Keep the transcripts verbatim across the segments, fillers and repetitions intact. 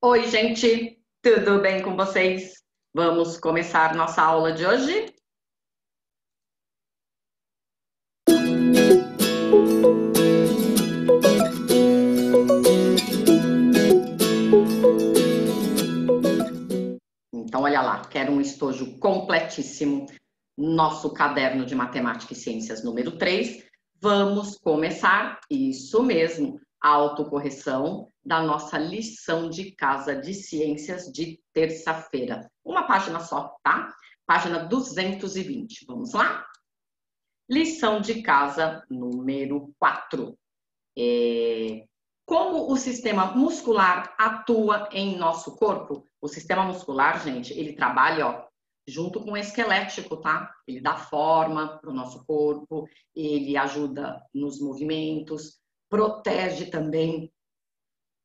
Oi, gente! Tudo bem com vocês? Vamos começar nossa aula de hoje? Então, olha lá, quero um estojo completíssimo. Nosso caderno de matemática e ciências número três. Vamos começar, isso mesmo, a autocorreção da nossa lição de casa de ciências de terça-feira. Uma página só, tá? Página duzentos e vinte. Vamos lá? Lição de casa número quatro. É... Como o sistema muscular atua em nosso corpo? O sistema muscular, gente, ele trabalha, ó, junto com o esquelético, tá? Ele dá forma para o nosso corpo, ele ajuda nos movimentos, protege também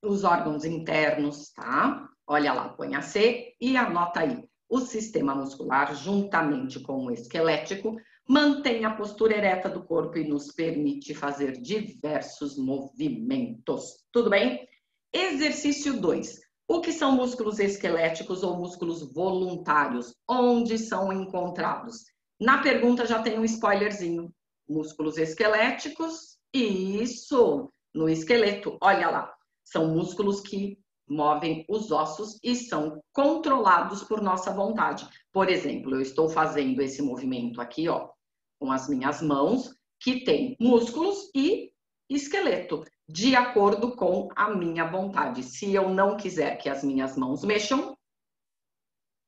os órgãos internos, tá? Olha lá, põe a C e anota aí. O sistema muscular, juntamente com o esquelético, mantém a postura ereta do corpo e nos permite fazer diversos movimentos. Tudo bem? Exercício dois. O que são músculos esqueléticos ou músculos voluntários? Onde são encontrados? Na pergunta já tem um spoilerzinho. Músculos esqueléticos, isso, no esqueleto, olha lá. São músculos que movem os ossos e são controlados por nossa vontade. Por exemplo, eu estou fazendo esse movimento aqui, ó, com as minhas mãos, que tem músculos e esqueleto, de acordo com a minha vontade. Se eu não quiser que as minhas mãos mexam,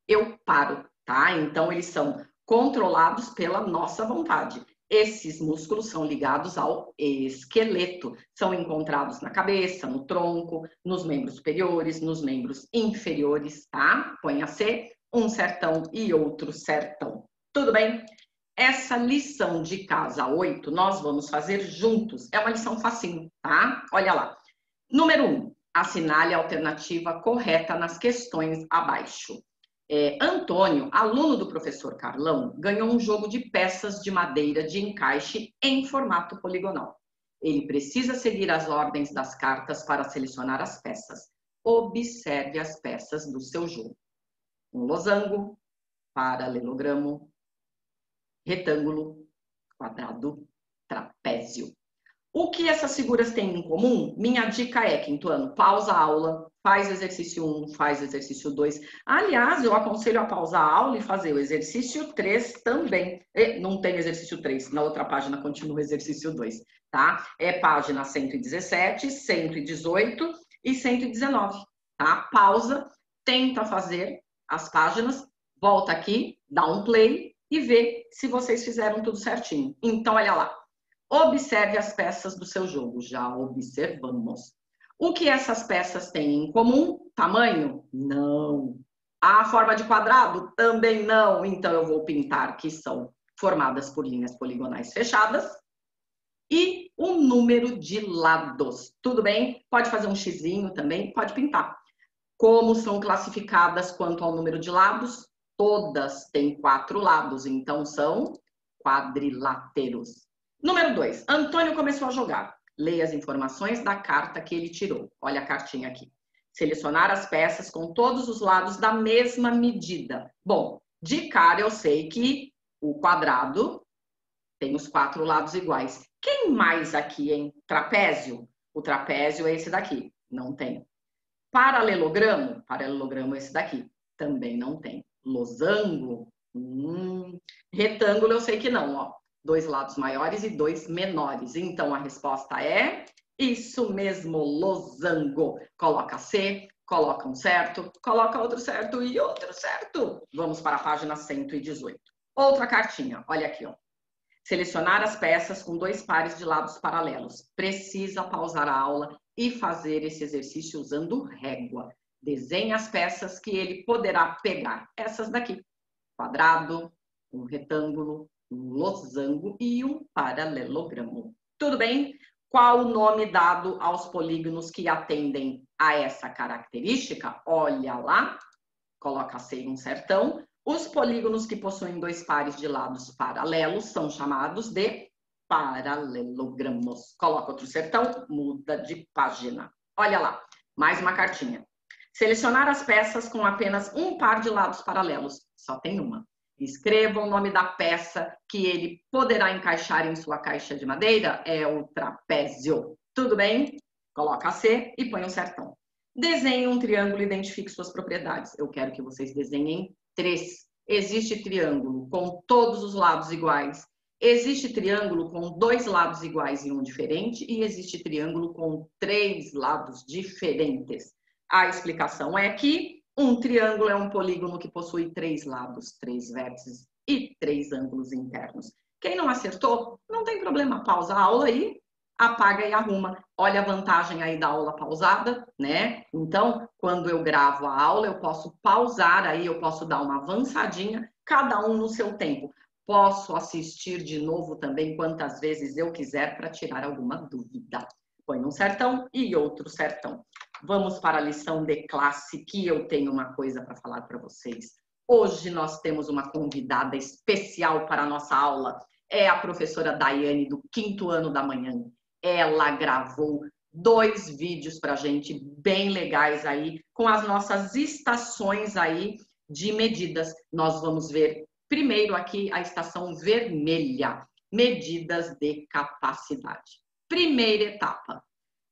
eu paro, tá? Então, eles são controlados pela nossa vontade. Esses músculos são ligados ao esqueleto, são encontrados na cabeça, no tronco, nos membros superiores, nos membros inferiores, tá? Põe a C, um certão e outro certão. Tudo bem? Essa lição de casa oito nós vamos fazer juntos. É uma lição facinho, tá? Olha lá. Número um, assinale a alternativa correta nas questões abaixo. É, Antônio, aluno do professor Carlão, ganhou um jogo de peças de madeira de encaixe em formato poligonal. Ele precisa seguir as ordens das cartas para selecionar as peças. Observe as peças do seu jogo. Um losango, paralelogramo, retângulo, quadrado, trapézio. O que essas figuras têm em comum? Minha dica é, quinto ano, pausa a aula, faz exercício um, faz exercício dois. Aliás, eu aconselho a pausar a aula e fazer o exercício três também. E não tem exercício três, na outra página continua o exercício dois, tá? É página cento e dezessete, cento e dezoito e cento e dezenove, tá? Pausa, tenta fazer as páginas, volta aqui, dá um play e vê se vocês fizeram tudo certinho. Então, olha lá. Observe as peças do seu jogo. Já observamos. O que essas peças têm em comum? Tamanho? Não. A forma de quadrado? Também não. Então, eu vou pintar que são formadas por linhas poligonais fechadas. E o número de lados. Tudo bem? Pode fazer um xizinho também. Pode pintar. Como são classificadas quanto ao número de lados? Todas têm quatro lados. Então, são quadriláteros. Número dois. Antônio começou a jogar. Leia as informações da carta que ele tirou. Olha a cartinha aqui. Selecionar as peças com todos os lados da mesma medida. Bom, de cara eu sei que o quadrado tem os quatro lados iguais. Quem mais aqui, hein? Trapézio? O trapézio é esse daqui. Não tem. Paralelogramo? Paralelogramo é esse daqui. Também não tem. Losango? Hum. Retângulo eu sei que não, ó. Dois lados maiores e dois menores. Então, a resposta é isso mesmo, losango. Coloca C, coloca um certo, coloca outro certo e outro certo. Vamos para a página cento e dezoito. Outra cartinha, olha aqui, ó. Selecionar as peças com dois pares de lados paralelos. Precisa pausar a aula e fazer esse exercício usando régua. Desenhe as peças que ele poderá pegar. Essas daqui. Quadrado, um retângulo, um losango e um paralelogramo. Tudo bem? Qual o nome dado aos polígonos que atendem a essa característica? Olha lá, coloca C um certão. Os polígonos que possuem dois pares de lados paralelos são chamados de paralelogramos. Coloca outro certão, muda de página. Olha lá, mais uma cartinha. Selecionar as peças com apenas um par de lados paralelos. Só tem uma. Escreva o nome da peça que ele poderá encaixar em sua caixa de madeira. É o trapézio. Tudo bem? Coloca C e põe um certão. Desenhe um triângulo e identifique suas propriedades. Eu quero que vocês desenhem três. Existe triângulo com todos os lados iguais. Existe triângulo com dois lados iguais e um diferente. E existe triângulo com três lados diferentes. A explicação é que um triângulo é um polígono que possui três lados, três vértices e três ângulos internos. Quem não acertou, não tem problema. Pausa a aula aí. Apaga e arruma. Olha a vantagem aí da aula pausada, né? Então, quando eu gravo a aula, eu posso pausar aí, eu posso dar uma avançadinha, cada um no seu tempo. Posso assistir de novo também quantas vezes eu quiser para tirar alguma dúvida. Põe um certão e outro certão. Vamos para a lição de classe, que eu tenho uma coisa para falar para vocês. Hoje nós temos uma convidada especial para a nossa aula. É a professora Daiane, do quinto ano da manhã. Ela gravou dois vídeos para a gente bem legais aí, com as nossas estações aí de medidas. Nós vamos ver primeiro aqui a estação vermelha, medidas de capacidade. Primeira etapa,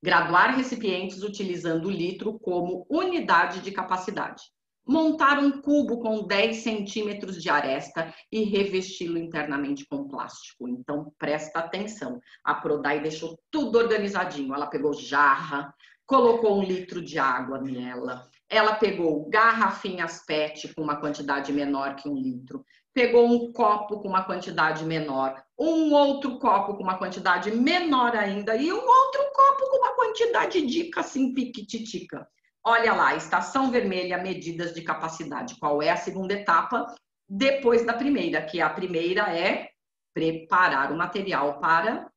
graduar recipientes utilizando o litro como unidade de capacidade. Montar um cubo com dez centímetros de aresta e revesti-lo internamente com plástico. Então, presta atenção. A Prodai deixou tudo organizadinho. Ela pegou jarra, colocou um litro de água nela. Ela pegou garrafinhas PET com uma quantidade menor que um litro. Pegou um copo com uma quantidade menor. Um outro copo com uma quantidade menor ainda. E um outro copo com uma quantidade dica, assim, piquititica. Olha lá, estação vermelha, medidas de capacidade. Qual é a segunda etapa? Depois da primeira, que a primeira é preparar o material para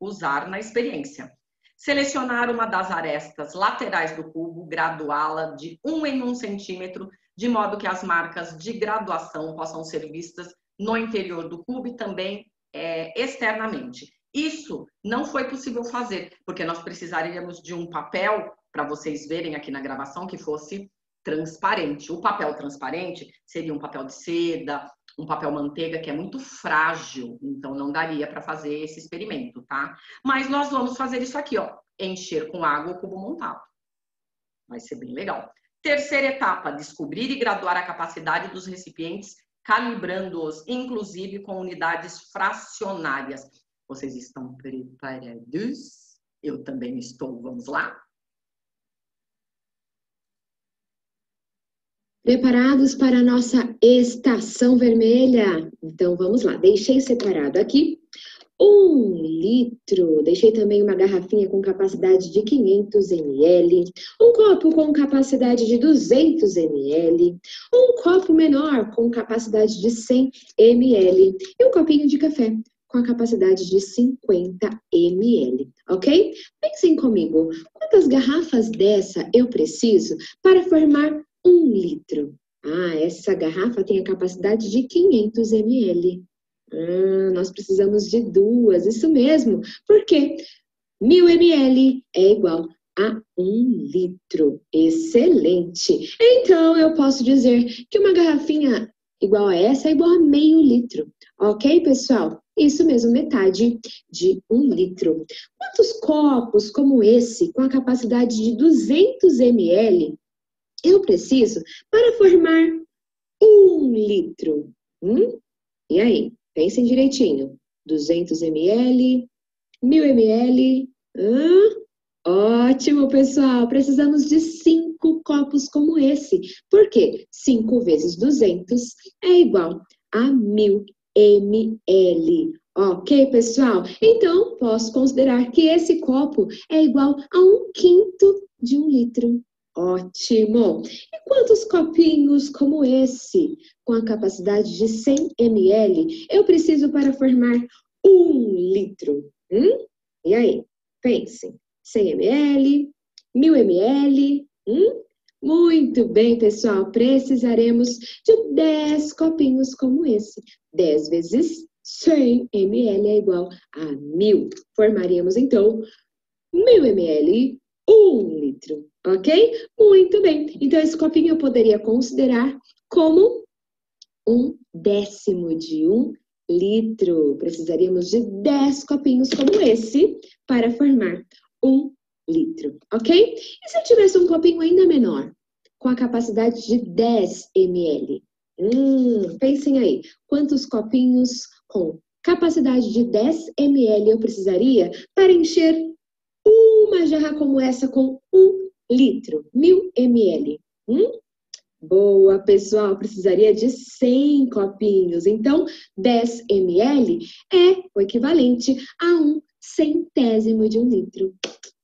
usar na experiência. Selecionar uma das arestas laterais do cubo, graduá-la de um em um centímetro, de modo que as marcas de graduação possam ser vistas no interior do cubo e também é, externamente. Isso não foi possível fazer, porque nós precisaríamos de um papel, para vocês verem aqui na gravação, que fosse transparente. O papel transparente seria um papel de seda, um papel manteiga, que é muito frágil, então não daria para fazer esse experimento, tá? Mas nós vamos fazer isso aqui, ó, encher com água o cubo montado. Vai ser bem legal. Terceira etapa, descobrir e graduar a capacidade dos recipientes, calibrando-os, inclusive com unidades fracionárias. Vocês estão preparados? Eu também estou. Vamos lá? Preparados para a nossa estação vermelha? Então, vamos lá. Deixei separado aqui um litro. Deixei também uma garrafinha com capacidade de quinhentos mililitros. Um copo com capacidade de duzentos mililitros. Um copo menor com capacidade de cem mililitros. E um copinho de café com a capacidade de cinquenta mililitros, ok? Pensem comigo, quantas garrafas dessa eu preciso para formar um litro? Ah, essa garrafa tem a capacidade de quinhentos mililitros. Ah, nós precisamos de duas, isso mesmo, porque mil mililitros é igual a um litro. Excelente! Então, eu posso dizer que uma garrafinha igual a essa é igual a meio litro, ok, pessoal? Isso mesmo, metade de um litro. Quantos copos como esse, com a capacidade de duzentos mililitros, eu preciso para formar um litro? Hum? E aí, pensem direitinho. duzentos mililitros, mil mililitros. Hum? Ótimo, pessoal! Precisamos de cinco copos como esse. Por quê? cinco vezes duzentos é igual a mil mililitros. Ok, pessoal? Então, posso considerar que esse copo é igual a um quinto de um litro. Ótimo! E quantos copinhos como esse, com a capacidade de cem mililitros, eu preciso para formar um litro? Hum? E aí? Pensem. cem mililitros, mil mililitros, hum? Muito bem, pessoal, precisaremos de dez copinhos como esse. dez vezes cem mililitros é igual a mil. Formaremos, então, mil mililitros um litro, ok? Muito bem. Então, esse copinho eu poderia considerar como um décimo de um litro. Precisaríamos de dez copinhos como esse para formar um litro, ok? E se eu tivesse um copinho ainda menor, com a capacidade de dez mililitros? Hum, pensem aí, quantos copinhos com capacidade de dez mililitros eu precisaria para encher uma jarra como essa com um litro, mil mililitros? Hum? Boa, pessoal, precisaria de cem copinhos. Então, dez mililitros é o equivalente a um centésimo de um litro.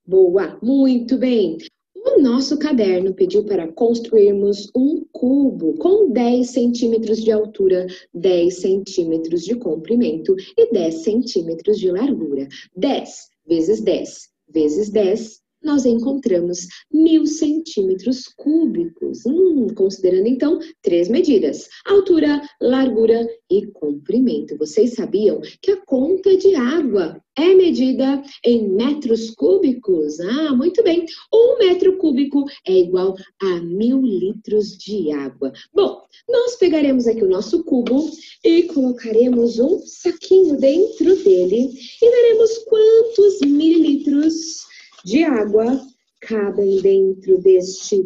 Boa, muito bem. O nosso caderno pediu para construirmos um cubo com dez centímetros de altura, dez centímetros de comprimento e dez centímetros de largura. dez vezes dez vezes dez, nós encontramos mil centímetros cúbicos. Hum, considerando, então, três medidas: altura, largura e comprimento. Vocês sabiam que a conta de água é medida em metros cúbicos? Ah, muito bem. Um metro cúbico é igual a mil litros de água. Bom, nós pegaremos aqui o nosso cubo e colocaremos um saquinho dentro dele e veremos quantos mililitros de água cabem dentro deste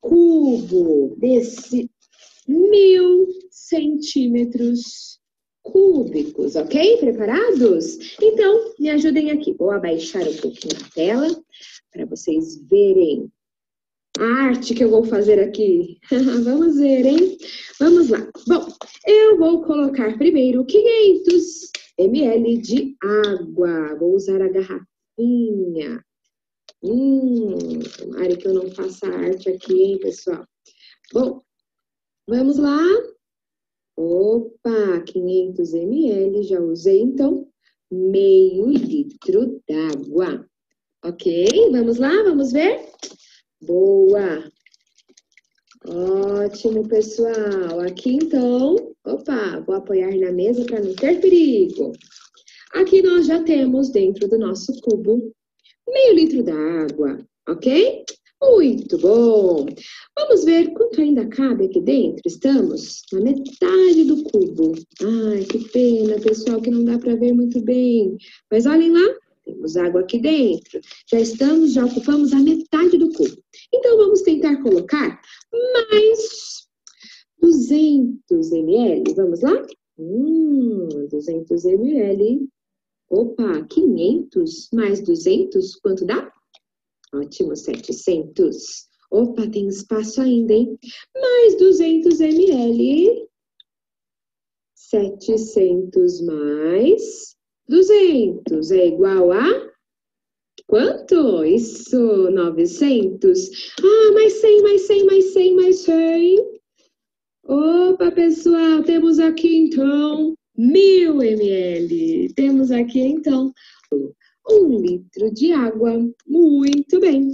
cubo, desse mil centímetros cúbicos, ok? Preparados? Então, me ajudem aqui. Vou abaixar um pouquinho a tela para vocês verem a arte que eu vou fazer aqui. Vamos ver, hein? Vamos lá. Bom, eu vou colocar primeiro quinhentos mililitros de água. Vou usar a garrafa. Hum, área que eu não faça arte aqui, hein, pessoal? Bom, vamos lá. Opa, quinhentos mililitros, já usei, então, meio litro d'água. Ok, vamos lá, vamos ver? Boa! Ótimo, pessoal. Aqui, então, opa, vou apoiar na mesa para não ter perigo. Aqui nós já temos dentro do nosso cubo meio litro d'água, ok? Muito bom! Vamos ver quanto ainda cabe aqui dentro. Estamos na metade do cubo. Ai, que pena, pessoal, que não dá para ver muito bem. Mas olhem lá, temos água aqui dentro. Já estamos, já ocupamos a metade do cubo. Então, vamos tentar colocar mais duzentos mililitros. Vamos lá? Hum, duzentos mililitros. Opa, quinhentos mais duzentos, quanto dá? Ótimo, setecentos. Opa, tem espaço ainda, hein? Mais duzentos mililitros. setecentos mais duzentos é igual a quanto? Isso, novecentos. Ah, mais cem, mais cem, mais cem, mais cem. Opa, pessoal, temos aqui, então, mil mililitros. Temos aqui, então, um litro de água. Muito bem.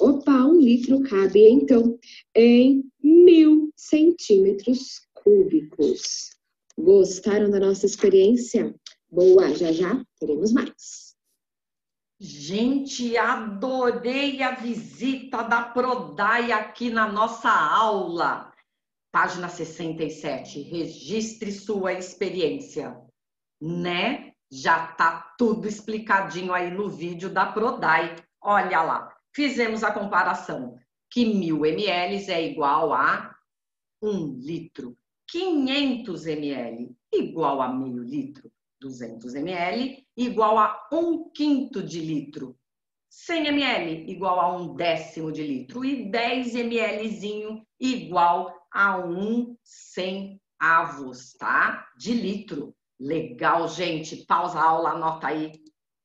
Opa, um litro cabe, então, em mil centímetros cúbicos. Gostaram da nossa experiência? Boa, já já teremos mais. Gente, adorei a visita da Prodai aqui na nossa aula. Página sessenta e sete, registre sua experiência, né? Já tá tudo explicadinho aí no vídeo da Prodai. Olha lá, fizemos a comparação que mil mililitros é igual a um litro, quinhentos mililitros igual a meio litro, duzentos mililitros igual a um quinto de litro, cem mililitros igual a um décimo de litro e dez mililitros igual a um centavos, tá? De litro. Legal, gente. Pausa a aula, anota aí,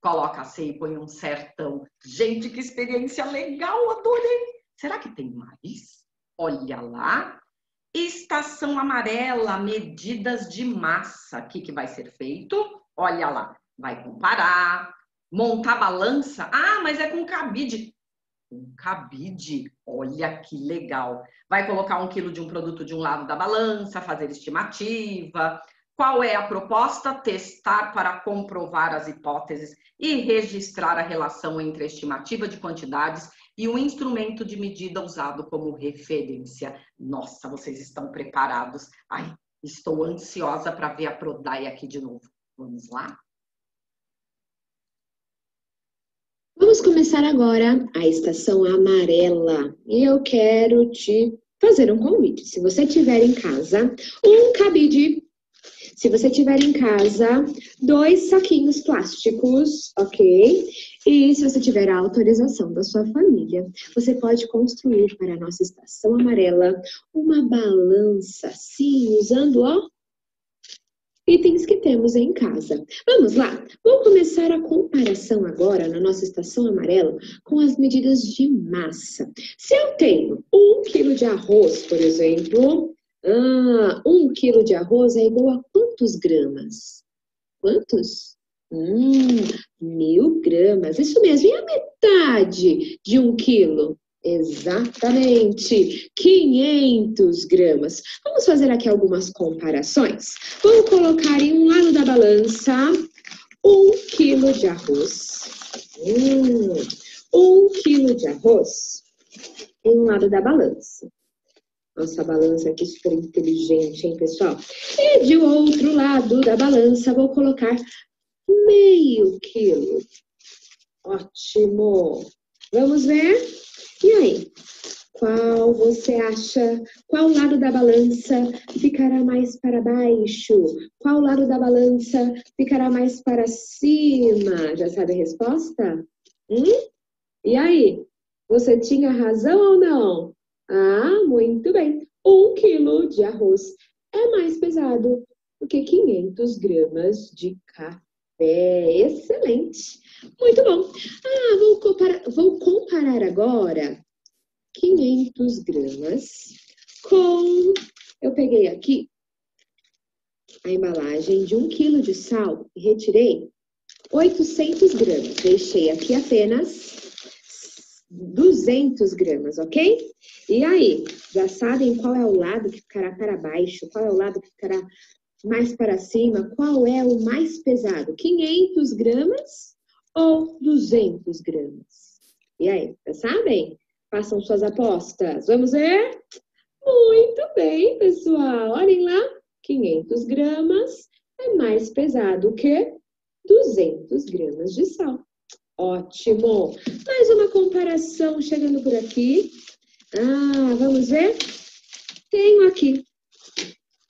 coloca assim e põe um certão. Gente, que experiência legal, adorei. Será que tem mais? Olha lá. Estação amarela, medidas de massa. O que que vai ser feito? Olha lá. Vai comparar, montar balança. Ah, mas é com cabide. Um cabide, olha que legal. Vai colocar um quilo de um produto de um lado da balança, fazer estimativa, Qual é a proposta? Testar para comprovar as hipóteses e registrar a relação entre a estimativa de quantidades e o instrumento de medida usado como referência. Nossa, vocês estão preparados? Ai, estou ansiosa para ver a Prodai aqui de novo. Vamos lá? Vamos começar agora a estação amarela. E eu quero te fazer um convite. Se você tiver em casa um cabide... Se você tiver em casa, dois saquinhos plásticos, ok? E se você tiver a autorização da sua família, você pode construir para a nossa estação amarela uma balança, sim, usando, ó, itens que temos em casa. Vamos lá? Vou começar a comparação agora na nossa estação amarela com as medidas de massa. Se eu tenho um quilo de arroz, por exemplo... Ah, um quilo de arroz é igual a quantos gramas? Quantos? Hum, mil gramas. Isso mesmo, e a metade de um quilo? Exatamente, quinhentos gramas. Vamos fazer aqui algumas comparações. Vou colocar em um lado da balança um quilo de arroz. Hum, um quilo de arroz em um lado da balança. Nossa balança aqui super inteligente, hein, pessoal? E de outro lado da balança, vou colocar meio quilo. Ótimo! Vamos ver? E aí? Qual você acha? Qual lado da balança ficará mais para baixo? Qual lado da balança ficará mais para cima? Já sabe a resposta? Hum? E aí? Você tinha razão ou não? Ah, muito bem. Um quilo de arroz é mais pesado do que quinhentos gramas de café. Excelente. Muito bom. Ah, vou comparar, vou comparar agora quinhentos gramas com... Eu peguei aqui a embalagem de um quilo de sal e retirei oitocentos gramas. Deixei aqui apenas... duzentos gramas, ok? E aí, já sabem qual é o lado que ficará para baixo, qual é o lado que ficará mais para cima, qual é o mais pesado? quinhentos gramas ou duzentos gramas? E aí, já sabem? Façam suas apostas. Vamos ver? Muito bem, pessoal. Olhem lá, quinhentos gramas é mais pesado que duzentos gramas de sal. Ótimo! Mais uma comparação chegando por aqui. Ah, vamos ver? Tenho aqui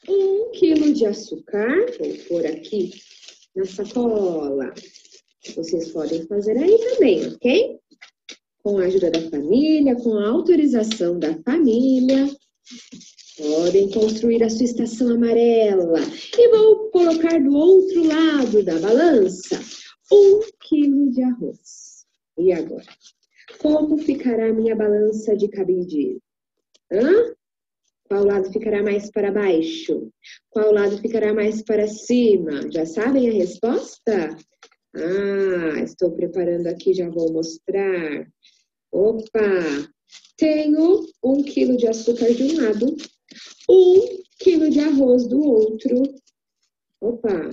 um quilo de açúcar. Vou pôr aqui na sacola. Vocês podem fazer aí também, ok? Com a ajuda da família, com a autorização da família. Podem construir a sua estação amarela. E vou colocar do outro lado da balança. Um quilo de arroz. E agora? Como ficará a minha balança de cabide? Hã? Qual lado ficará mais para baixo? Qual lado ficará mais para cima? Já sabem a resposta? Ah, estou preparando aqui, já vou mostrar. Opa! Tenho um quilo de açúcar de um lado, um quilo de arroz do outro. Opa!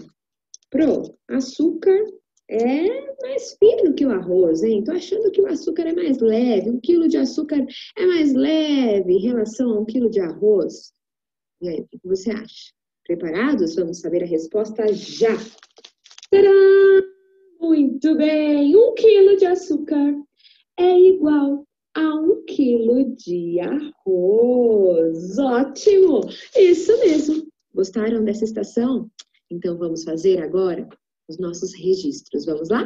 Pro, açúcar... é mais fino que o arroz, hein? Tô achando que o açúcar é mais leve. Um quilo de açúcar é mais leve em relação a um quilo de arroz. E aí, o que você acha? Preparados? Vamos saber a resposta já. Tcharam! Muito bem! Um quilo de açúcar é igual a um quilo de arroz. Ótimo! Isso mesmo! Gostaram dessa estação? Então, vamos fazer agora... os nossos registros. Vamos lá?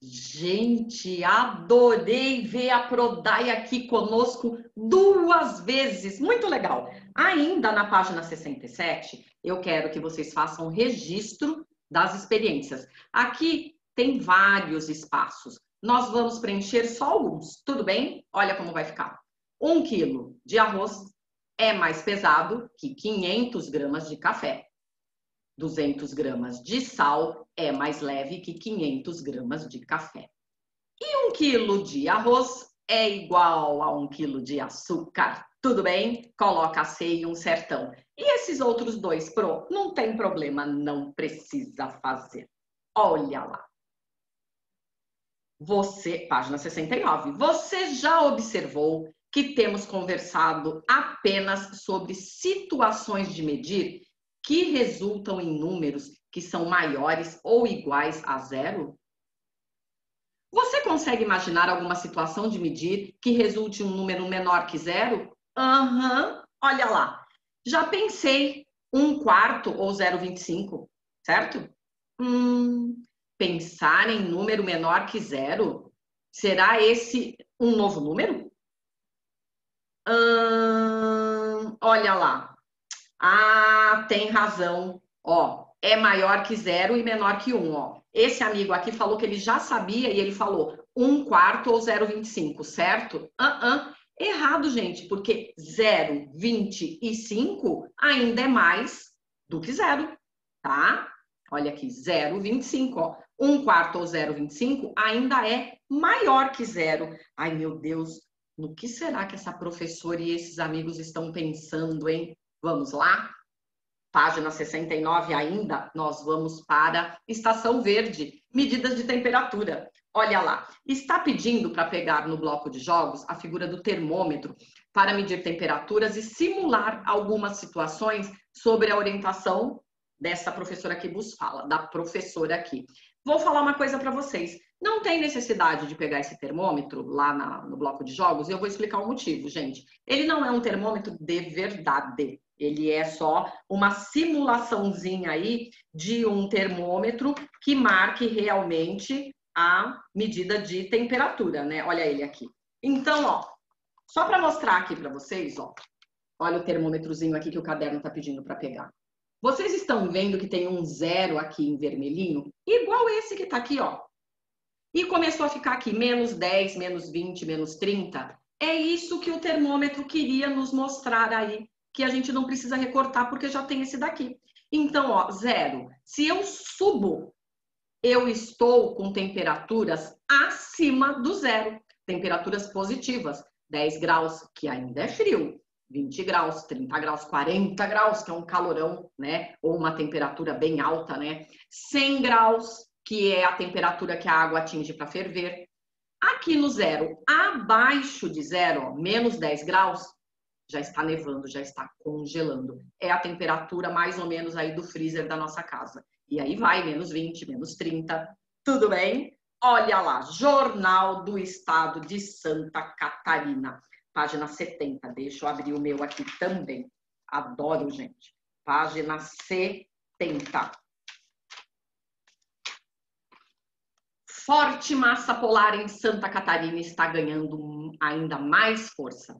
Gente, adorei ver a Prodai aqui conosco duas vezes. Muito legal. Ainda na página sessenta e sete, eu quero que vocês façam registro das experiências. Aqui tem vários espaços. Nós vamos preencher só alguns, tudo bem? Olha como vai ficar. Um quilo de arroz é mais pesado que quinhentos gramas de café. duzentos gramas de sal é mais leve que quinhentos gramas de café. E um quilo de arroz é igual a um quilo de açúcar. tudo bem? Coloca a C e um certão. E esses outros dois pro? Não tem problema, não precisa fazer. Olha lá. Você, página sessenta e nove, você já observou que temos conversado apenas sobre situações de medir que resultam em números que são maiores ou iguais a zero? Você consegue imaginar alguma situação de medir que resulte em um número menor que zero? Aham, uhum. Olha lá. Já pensei um quarto ou zero vírgula vinte e cinco, certo? Hum, pensar em número menor que zero, será esse um novo número? Hum, olha lá. Ah, tem razão. Ó, é maior que zero e menor que um, ó. Esse amigo aqui falou que ele já sabia e ele falou um quarto ou zero vírgula vinte e cinco, certo? Uh-uh. Errado, gente, porque zero vírgula vinte e cinco ainda é mais do que zero, tá? Olha aqui, zero vírgula vinte e cinco, ó. um quarto ou zero vírgula vinte e cinco ainda é maior que zero. Ai, meu Deus, no que será que essa professora e esses amigos estão pensando, hein? Vamos lá? Página sessenta e nove ainda, nós vamos para Estação Verde, medidas de temperatura. Olha lá, está pedindo para pegar no bloco de jogos a figura do termômetro para medir temperaturas e simular algumas situações sobre a orientação dessa professora que vos fala, da professora aqui. Vou falar uma coisa para vocês, não tem necessidade de pegar esse termômetro lá na, no bloco de jogos, e eu vou explicar o motivo, gente. Ele não é um termômetro de verdade. Ele é só uma simulaçãozinha aí de um termômetro que marque realmente a medida de temperatura, né? Olha ele aqui. Então, ó, só para mostrar aqui para vocês, ó. Olha o termômetrozinho aqui que o caderno tá pedindo para pegar. Vocês estão vendo que tem um zero aqui em vermelhinho, igual esse que tá aqui, ó. E começou a ficar aqui menos dez, menos vinte, menos trinta. É isso que o termômetro queria nos mostrar aí, que a gente não precisa recortar porque já tem esse daqui. Então, ó, zero. Se eu subo, eu estou com temperaturas acima do zero. Temperaturas positivas. dez graus, que ainda é frio. vinte graus, trinta graus, quarenta graus, que é um calorão, né? Ou uma temperatura bem alta, né? cem graus, que é a temperatura que a água atinge para ferver. Aqui no zero, abaixo de zero, ó, menos dez graus, já está nevando, já está congelando. É a temperatura mais ou menos aí do freezer da nossa casa. E aí vai, menos vinte, menos trinta, tudo bem? Olha lá, Jornal do Estado de Santa Catarina, página setenta. Deixa eu abrir o meu aqui também. Adoro, gente. Página setenta. Forte massa polar em Santa Catarina está ganhando ainda mais força.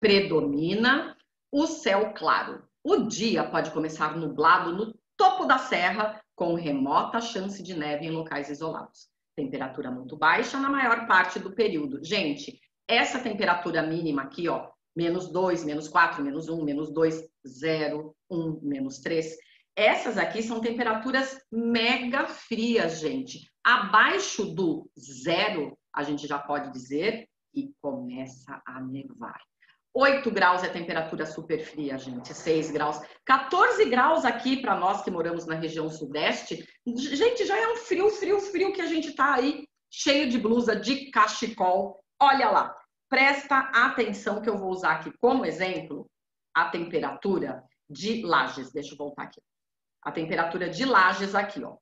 Predomina o céu claro. O dia pode começar nublado no topo da serra, com remota chance de neve em locais isolados. Temperatura muito baixa na maior parte do período. Gente, essa temperatura mínima aqui, ó, menos dois, menos quatro, menos um, menos dois, zero, um, menos três. Essas aqui são temperaturas mega frias, gente. Abaixo do zero, a gente já pode dizer que começa a nevar. oito graus é temperatura super fria, gente, seis graus. quatorze graus aqui para nós que moramos na região sudeste, gente, já é um frio, frio, frio que a gente tá aí cheio de blusa, de cachecol. Olha lá, presta atenção que eu vou usar aqui como exemplo a temperatura de Lages. Deixa eu voltar aqui. A temperatura de Lages aqui, ó.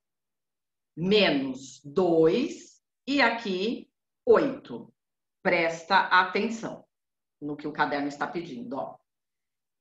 Menos dois e aqui oito. Presta atenção no que o caderno está pedindo, ó.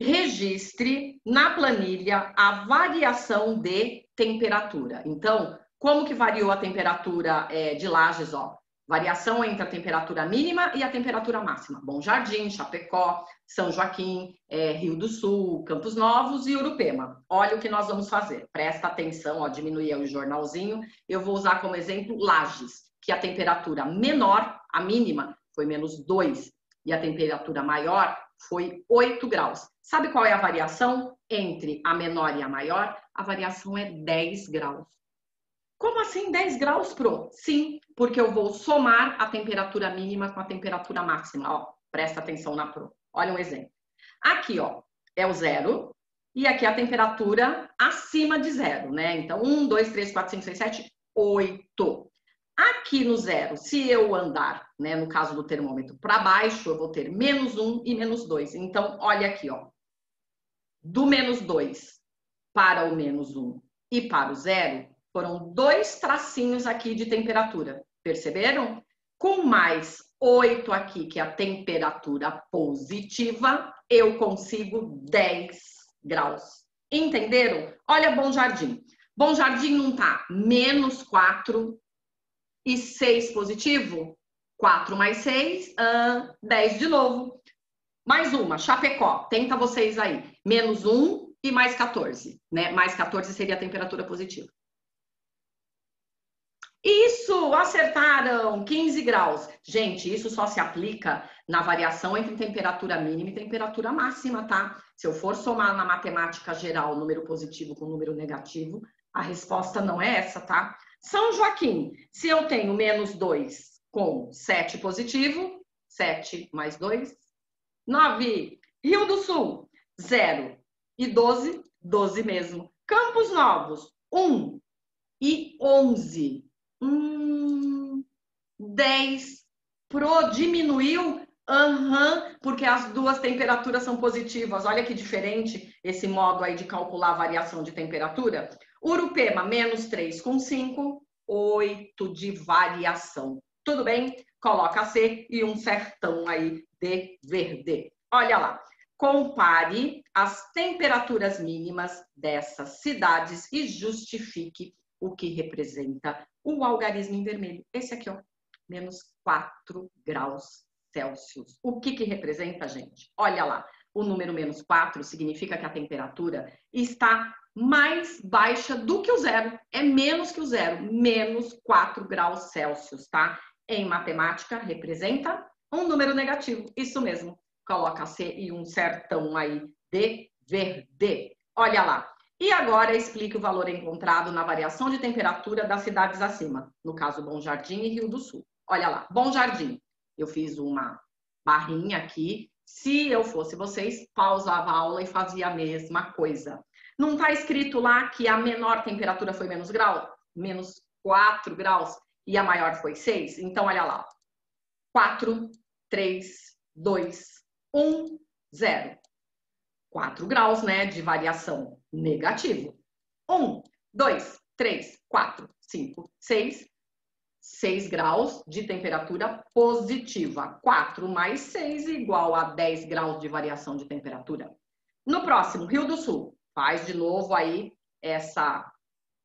Registre na planilha a variação de temperatura. Então, como que variou a temperatura é, de Lages, ó? Variação entre a temperatura mínima e a temperatura máxima. Bom Jardim, Chapecó, São Joaquim, é, Rio do Sul, Campos Novos e Urupema. Olha o que nós vamos fazer. Presta atenção, ó, diminuir o jornalzinho. Eu vou usar como exemplo Lages, que a temperatura menor, a mínima, foi menos dois. E a temperatura maior foi oito graus. Sabe qual é a variação entre a menor e a maior? A variação é dez graus. Como assim dez graus, pro? Sim, porque eu vou somar a temperatura mínima com a temperatura máxima. Ó, presta atenção na pro. Olha um exemplo. Aqui, ó, é o zero. E aqui a temperatura acima de zero, né? Então, um, dois, três, quatro, cinco, seis, sete, oito. Aqui no zero, se eu andar, né, no caso do termômetro, para baixo, eu vou ter menos um e menos dois. Então, olha aqui, ó. Do menos dois para o menos um e para o zero, foram dois tracinhos aqui de temperatura. Perceberam? Com mais oito aqui, que é a temperatura positiva, eu consigo dez graus. Entenderam? Olha Bom Jardim. Bom Jardim não tá menos quatro e seis positivo? quatro mais seis, ah, dez de novo. Mais uma, Chapecó. Tenta vocês aí. Menos um e mais quatorze, né? Mais quatorze seria a temperatura positiva. Isso, acertaram, quinze graus. Gente, isso só se aplica na variação entre temperatura mínima e temperatura máxima, tá? Se eu for somar na matemática geral número positivo com número negativo, a resposta não é essa, tá? São Joaquim, se eu tenho menos dois com sete positivo, sete mais dois, nove. Rio do Sul, zero e doze, doze mesmo. Campos Novos, um e onze. Hum, dez. Pro diminuiu? Aham, uhum, porque as duas temperaturas são positivas. Olha que diferente esse modo aí de calcular a variação de temperatura. Urupema, menos três com cinco, oito de variação. Tudo bem? Coloca C e um sertão aí de verde. Olha lá. Compare as temperaturas mínimas dessas cidades e justifique o que representa o algarismo em vermelho. Esse aqui, ó, menos quatro graus Celsius. O que que representa, gente? Olha lá, o número menos quatro significa que a temperatura está mais baixa do que o zero. É menos que o zero, menos quatro graus Celsius, tá? Em matemática, representa um número negativo. Isso mesmo. Coloca C e um sertão aí de verde. Olha lá. E agora explique o valor encontrado na variação de temperatura das cidades acima, no caso Bom Jardim e Rio do Sul. Olha lá, Bom Jardim, eu fiz uma barrinha aqui, se eu fosse vocês, pausava a aula e fazia a mesma coisa. Não está escrito lá que a menor temperatura foi menos grau? Menos quatro graus e a maior foi seis? Então olha lá, quatro, três, dois, um, zero. quatro graus, né, de variação negativo. um, dois, três, quatro, cinco, seis. seis graus de temperatura positiva. quatro mais seis igual a dez graus de variação de temperatura. No próximo, Rio do Sul. Faz de novo aí essa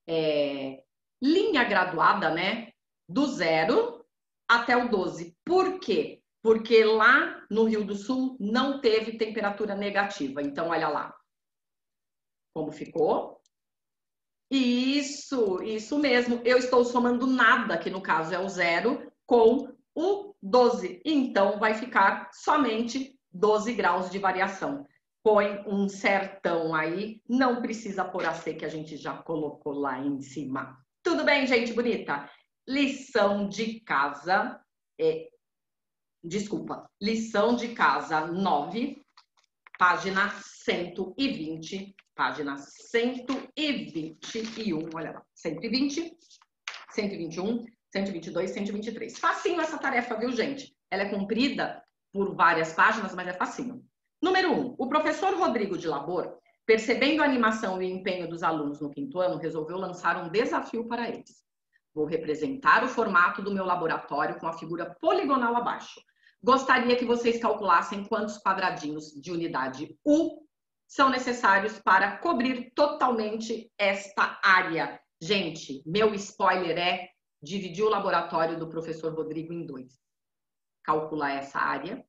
é, linha graduada, né, do zero até o doze. Por quê? Porque lá no Rio do Sul não teve temperatura negativa. Então, olha lá como ficou. Isso, isso mesmo. Eu estou somando nada, que no caso é o zero, com o doze. Então, vai ficar somente doze graus de variação. Põe um certão aí. Não precisa pôr a C, que a gente já colocou lá em cima. Tudo bem, gente bonita? Lição de casa é... Desculpa, lição de casa nove, página cento e vinte, página cento e vinte e um, olha lá, cento e vinte, cento e vinte e um, cento e vinte e dois, cento e vinte e três. Facinho essa tarefa, viu, gente? Ela é comprida por várias páginas, mas é facinho. Número um, o professor Rodrigo de Labor, percebendo a animação e o empenho dos alunos no quinto ano, resolveu lançar um desafio para eles. Vou representar o formato do meu laboratório com a figura poligonal abaixo. Gostaria que vocês calculassem quantos quadradinhos de unidade U são necessários para cobrir totalmente esta área. Gente, meu spoiler é dividir o laboratório do professor Rodrigo em dois. Calcular essa área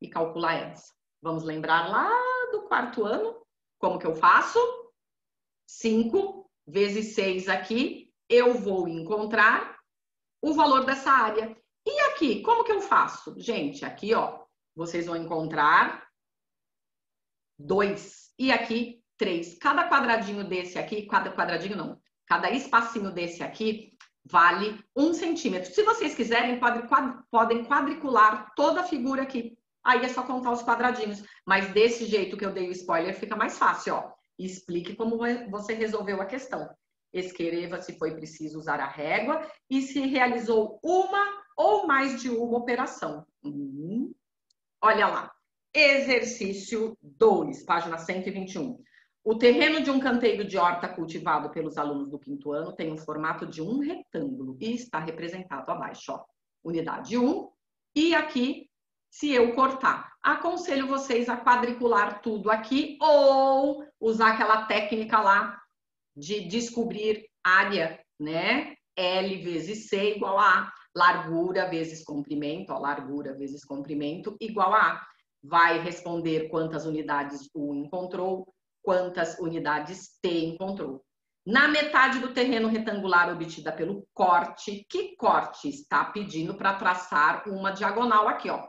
e calcular essa. Vamos lembrar lá do quarto ano, como que eu faço? cinco vezes seis aqui, eu vou encontrar o valor dessa área. E aqui, como que eu faço? Gente, aqui, ó, vocês vão encontrar dois e aqui três. Cada quadradinho desse aqui, cada quadradinho não, cada espacinho desse aqui vale um centímetro. Se vocês quiserem, podem quadricular toda a figura aqui. Aí é só contar os quadradinhos. Mas desse jeito que eu dei o spoiler, fica mais fácil, ó. Explique como você resolveu a questão. Escreva se foi preciso usar a régua e se realizou uma ou mais de uma operação. Hum. Olha lá. Exercício dois, página cento e vinte e um. O terreno de um canteiro de horta cultivado pelos alunos do quinto ano tem o formato de um retângulo e está representado abaixo, ó. Unidade um. E aqui, se eu cortar, aconselho vocês a quadricular tudo aqui ou usar aquela técnica lá de descobrir área, né? L vezes C igual a A. Largura vezes comprimento, ó, largura vezes comprimento igual a A. Vai responder quantas unidades U encontrou, quantas unidades T encontrou. Na metade do terreno retangular obtida pelo corte, que corte está pedindo para traçar uma diagonal aqui, ó.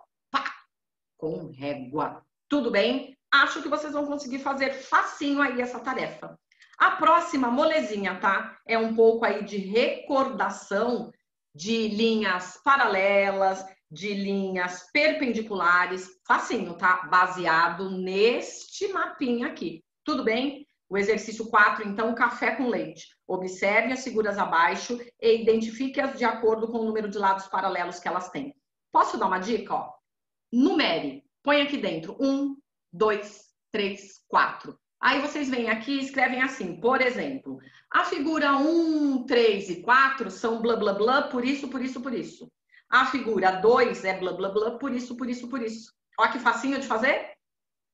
Com régua. Tudo bem? Acho que vocês vão conseguir fazer facinho aí essa tarefa. A próxima molezinha, tá? É um pouco aí de recordação de linhas paralelas, de linhas perpendiculares. Facinho, tá? Baseado neste mapinha aqui. Tudo bem? O exercício quatro, então, café com leite. Observe as figuras abaixo e identifique-as de acordo com o número de lados paralelos que elas têm. Posso dar uma dica, ó? Numere, põe aqui dentro, um, dois, três, quatro. Aí vocês vêm aqui e escrevem assim, por exemplo, a figura um, três e quatro são blá, blá, blá, por isso, por isso, por isso. A figura dois é blá, blá, blá, por isso, por isso, por isso. Ó que facinho de fazer?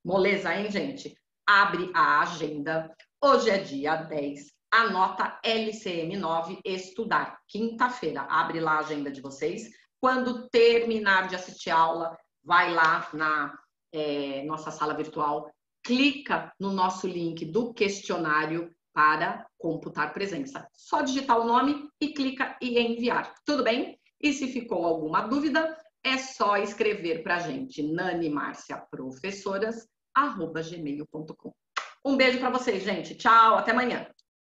Moleza, hein, gente? Abre a agenda, hoje é dia dez, anota L C M nove, estudar. Quinta-feira, abre lá a agenda de vocês. Quando terminar de assistir a aula, vai lá na é, nossa sala virtual, clica no nosso link do questionário para computar presença. Só digitar o nome e clica e enviar, tudo bem? E se ficou alguma dúvida, é só escrever para a gente, nanimarciaprofessoras arroba gmail ponto com. Um beijo para vocês, gente. Tchau, até amanhã.